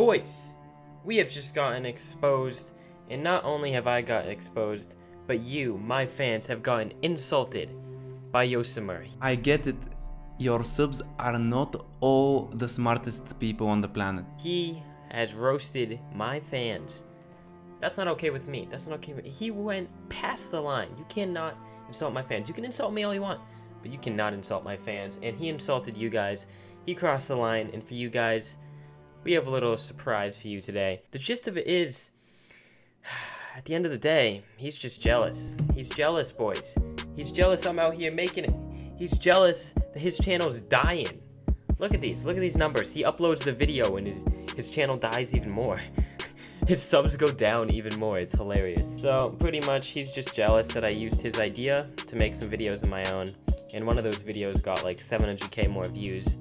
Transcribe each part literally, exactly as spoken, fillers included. Boys, we have just gotten exposed, and not only have I gotten exposed, but you, my fans, have gotten insulted by Yocimir. I get it. Your subs are not all the smartest people on the planet. He has roasted my fans. That's not okay with me. That's not okay with me. He went past the line. You cannot insult my fans. You can insult me all you want, but you cannot insult my fans. And he insulted you guys. He crossed the line. And for you guys, we have a little surprise for you today. The gist of it is, at the end of the day, he's just jealous. He's jealous, boys. He's jealous I'm out here making it. He's jealous that his channel's dying. Look at these, look at these numbers. He uploads the video and his, his channel dies even more. His subs go down even more, it's hilarious. So pretty much he's just jealous that I used his idea to make some videos of my own. And one of those videos got like seven hundred K more views.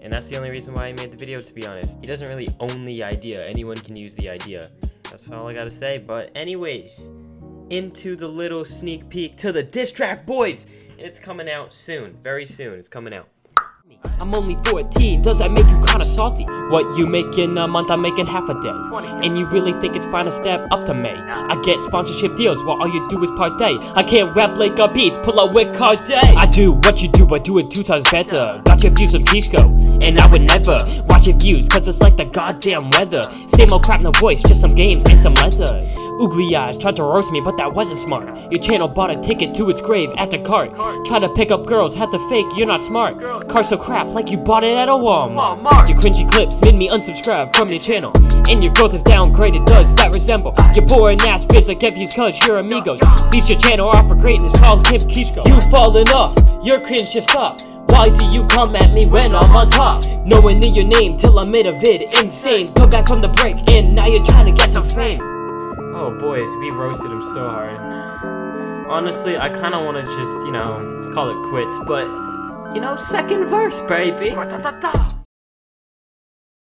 And that's the only reason why I made the video, to be honest. He doesn't really own the idea, anyone can use the idea. That's all I gotta say, but anyways, into the little sneak peek to the diss track, boys. And it's coming out soon, very soon, it's coming out. I'm only fourteen, does that make you kinda salty? What you make in a month, I'm making half a day. And you really think it's fine to step up to me? I get sponsorship deals while all you do is partay. I can't rap like a beast, pull up with Carday. I do what you do, but do it two times better. Got your views from Kishko, and I would never watch your views, cause it's like the goddamn weather. Same old crap, no voice, just some games and some letters. Oogly eyes tried to roast me, but that wasn't smart. Your channel bought a ticket to its grave at the cart. Try to pick up girls, had to fake, you're not smart. Car so crap, like you bought it at a Walmart. Walmart. Your cringy clips made me unsubscribe from your channel. And your growth is downgraded, does that resemble your boring ass fizz like Evie's cuz you're amigos? Least your channel off for greatness, called him Kishko. You falling off, your cringe just stopped. Why do you come at me when I'm on top? No one knew your name till I made a vid, insane. Come back from the break and now you're trying to get some fame. Oh boys, we roasted him so hard. Honestly, I kinda wanna just, you know, call it quits, but you know, second verse, baby.